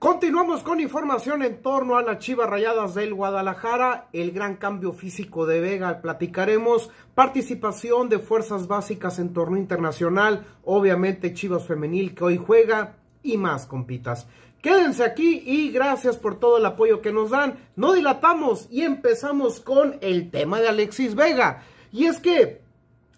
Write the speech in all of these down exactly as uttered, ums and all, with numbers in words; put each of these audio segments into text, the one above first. Continuamos con información en torno a las Chivas Rayadas del Guadalajara, el gran cambio físico de Vega, platicaremos, participación de fuerzas básicas en torneo internacional, obviamente Chivas Femenil que hoy juega y más, compitas. Quédense aquí y gracias por todo el apoyo que nos dan, no dilatamos y empezamos con el tema de Alexis Vega, y es que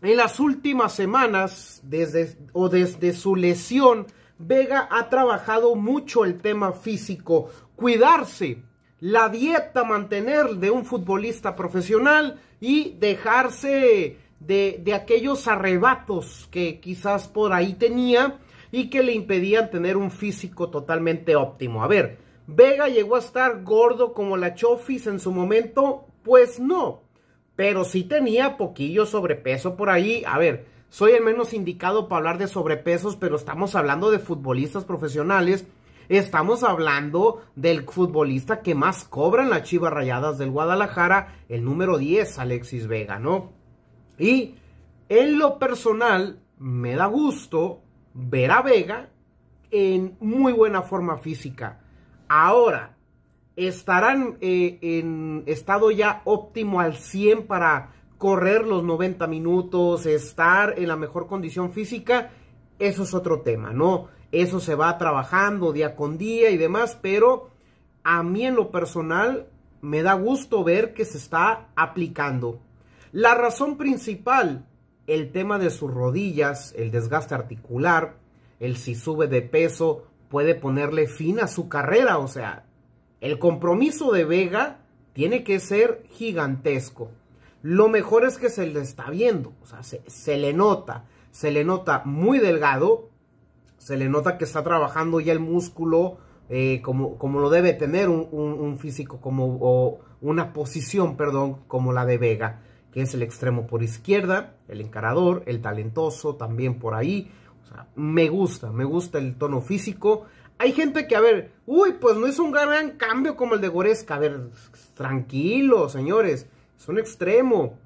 en las últimas semanas, desde, o desde su lesión, Vega ha trabajado mucho el tema físico, cuidarse, la dieta, mantener de un futbolista profesional y dejarse de, de aquellos arrebatos que quizás por ahí tenía y que le impedían tener un físico totalmente óptimo. A ver, ¿Vega llegó a estar gordo como la Chofis en su momento? Pues no, pero sí tenía poquillo sobrepeso por ahí. A ver, soy el menos indicado para hablar de sobrepesos, pero estamos hablando de futbolistas profesionales. Estamos hablando del futbolista que más cobra en las Chivas Rayadas del Guadalajara, el número diez, Alexis Vega, ¿no? Y en lo personal, me da gusto ver a Vega en muy buena forma física. Ahora, ¿estarán eh, en estado ya óptimo al cien para correr los noventa minutos, estar en la mejor condición física? Eso es otro tema, ¿no? Eso se va trabajando día con día y demás, pero a mí en lo personal me da gusto ver que se está aplicando. La razón principal, el tema de sus rodillas, el desgaste articular, el si sube de peso, puede ponerle fin a su carrera. O sea, el compromiso de Vega tiene que ser gigantesco. Lo mejor es que se le está viendo, o sea, se, se le nota, se le nota muy delgado, se le nota que está trabajando ya el músculo eh, como, como lo debe tener un, un, un físico, como o una posición, perdón, como la de Vega, que es el extremo por izquierda, el encarador, el talentoso también por ahí. O sea, me gusta, me gusta el tono físico. Hay gente que, a ver, uy, pues no es un gran cambio como el de Goretzka. A ver, tranquilo, señores. Es un extremo,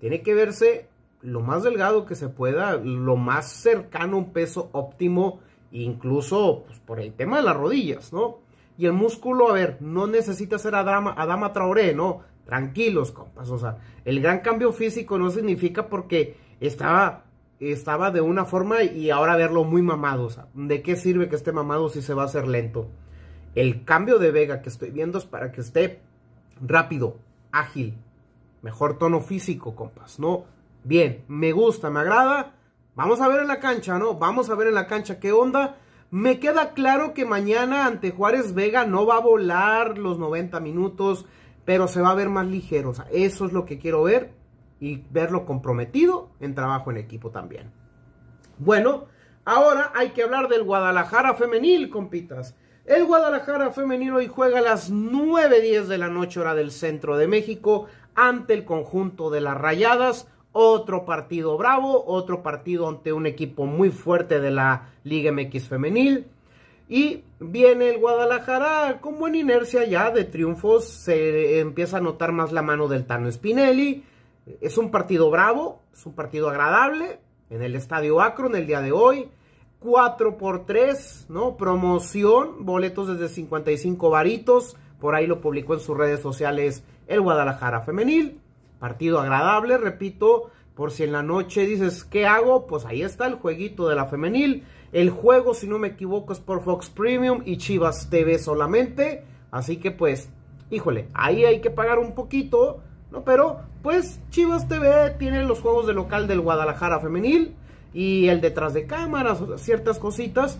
tiene que verse lo más delgado que se pueda, lo más cercano a un peso óptimo, incluso pues, por el tema de las rodillas, ¿no? Y el músculo, a ver, no necesita ser Adama, Adama Traoré, ¿no? Tranquilos, compas, o sea, el gran cambio físico no significa porque estaba, estaba de una forma y ahora verlo muy mamado, o sea, ¿de qué sirve que esté mamado si se va a hacer lento? El cambio de Vega que estoy viendo es para que esté rápido, ágil, mejor tono físico, compas, ¿no? Bien, me gusta, me agrada. Vamos a ver en la cancha, ¿no? Vamos a ver en la cancha qué onda. Me queda claro que mañana ante Juárez Vega no va a volar los noventa minutos, pero se va a ver más ligero. O sea, eso es lo que quiero ver y verlo comprometido en trabajo en equipo también. Bueno, ahora hay que hablar del Guadalajara Femenil, compitas. El Guadalajara Femenil hoy juega a las nueve diez de la noche, hora del centro de México, ante el conjunto de las Rayadas. Otro partido bravo, otro partido ante un equipo muy fuerte de la Liga M X femenil, y viene el Guadalajara con buena inercia ya de triunfos, se empieza a notar más la mano del Tano Spinelli. Es un partido bravo, es un partido agradable, en el Estadio Akron el día de hoy, cuatro por tres, ¿no? Promoción, boletos desde cincuenta y cinco varitos, por ahí lo publicó en sus redes sociales el Guadalajara Femenil. Partido agradable, repito, por si en la noche dices, ¿qué hago? Pues ahí está el jueguito de la Femenil. El juego, si no me equivoco, es por Fox Premium y Chivas T V solamente. Así que pues, híjole, ahí hay que pagar un poquito, ¿no? Pero pues Chivas T V tiene los juegos de local del Guadalajara Femenil y el detrás de cámaras, ciertas cositas,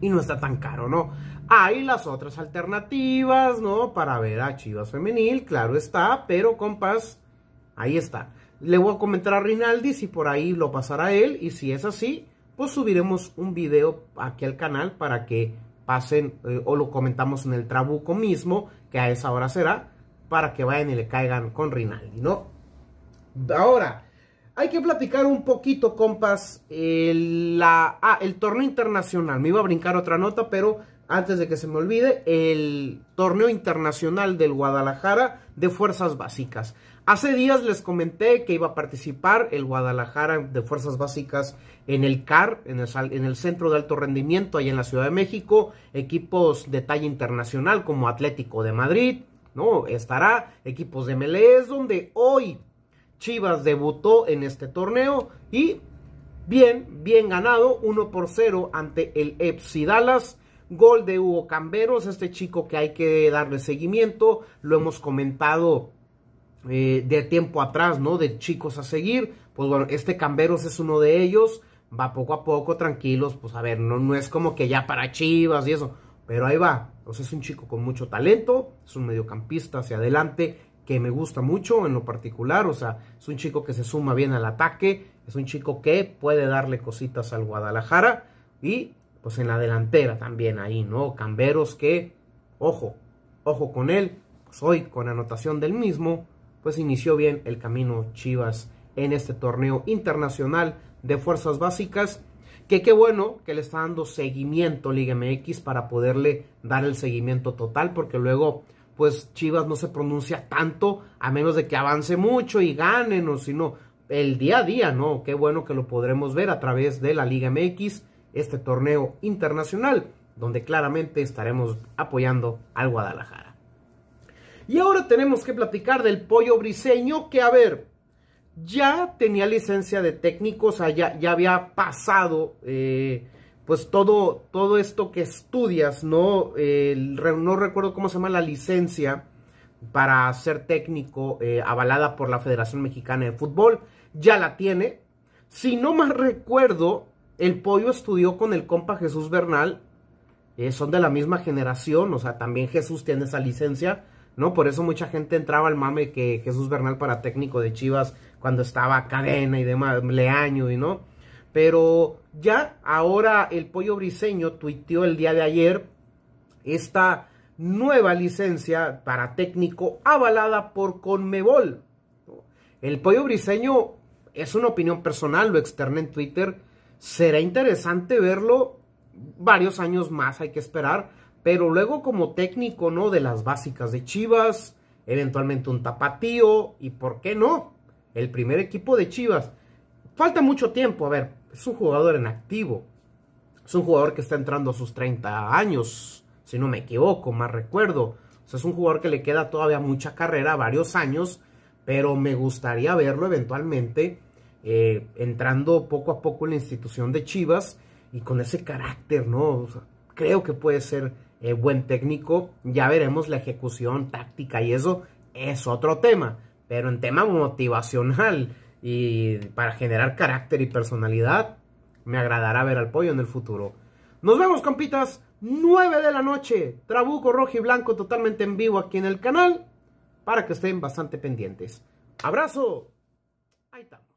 y no está tan caro, ¿no? Hay las otras alternativas, ¿no? Para ver a Chivas Femenil, claro está, pero compas, ahí está. Le voy a comentar a Rinaldi si por ahí lo pasará él, y si es así, pues subiremos un video aquí al canal para que pasen, eh, o lo comentamos en el Trabuco mismo, que a esa hora será, para que vayan y le caigan con Rinaldi, ¿no? Ahora, hay que platicar un poquito, compas, el, la, ah, el torneo internacional. Me iba a brincar otra nota, pero antes de que se me olvide, el torneo internacional del Guadalajara de fuerzas básicas. Hace días les comenté que iba a participar el Guadalajara de Fuerzas Básicas en el C A R, en el, en el Centro de Alto Rendimiento, ahí en la Ciudad de México. Equipos de talla internacional como Atlético de Madrid, ¿no? Estará equipos de M L S, donde hoy Chivas debutó en este torneo y bien, bien ganado, uno por cero ante el Epsi Dallas. Gol de Hugo Camberos, este chico que hay que darle seguimiento, lo hemos comentado Eh, de tiempo atrás, ¿no? De chicos a seguir, pues bueno, este Camberos es uno de ellos, va poco a poco, tranquilos, pues a ver, no, no es como que ya para Chivas y eso, pero ahí va, pues es un chico con mucho talento, es un mediocampista hacia adelante, que me gusta mucho en lo particular, o sea, es un chico que se suma bien al ataque, es un chico que puede darle cositas al Guadalajara, y pues en la delantera también ahí, ¿no? Camberos que, ojo, ojo con él, pues hoy con anotación del mismo, pues inició bien el camino Chivas en este torneo internacional de fuerzas básicas, que qué bueno que le está dando seguimiento Liga M X para poderle dar el seguimiento total, porque luego pues Chivas no se pronuncia tanto, a menos de que avance mucho y ganen, o si no, el día a día, ¿no? Qué bueno que lo podremos ver a través de la Liga M X, este torneo internacional, donde claramente estaremos apoyando al Guadalajara. Y ahora tenemos que platicar del Pollo Briseño, que a ver, ya tenía licencia de técnico, o sea, ya, ya había pasado, eh, pues todo, todo esto que estudias, ¿no? Eh, no recuerdo cómo se llama la licencia para ser técnico, eh, avalada por la Federación Mexicana de Fútbol, ya la tiene. Si no mal recuerdo, el Pollo estudió con el compa Jesús Bernal, eh, son de la misma generación, o sea, también Jesús tiene esa licencia, ¿no? Por eso mucha gente entraba al mame que Jesús Bernal para técnico de Chivas cuando estaba Cadena y demás, Leaño y no. Pero ya ahora el Pollo Briseño tuiteó el día de ayer esta nueva licencia para técnico avalada por Conmebol. El Pollo Briseño, es una opinión personal, lo externé en Twitter, será interesante verlo varios años más, hay que esperar. Pero luego como técnico, ¿no? De las básicas de Chivas, eventualmente un tapatío, y ¿por qué no? El primer equipo de Chivas. Falta mucho tiempo, a ver, es un jugador en activo. Es un jugador que está entrando a sus treinta años, si no me equivoco, más recuerdo. O sea, es un jugador que le queda todavía mucha carrera, varios años, pero me gustaría verlo eventualmente eh, entrando poco a poco en la institución de Chivas y con ese carácter, ¿no? O sea, creo que puede ser Eh, buen técnico, ya veremos la ejecución, táctica y eso, es otro tema, pero en tema motivacional y para generar carácter y personalidad, me agradará ver al Pollo en el futuro. Nos vemos, compitas, nueve de la noche, Trabuco Rojo y Blanco totalmente en vivo aquí en el canal, para que estén bastante pendientes. Abrazo, ahí estamos.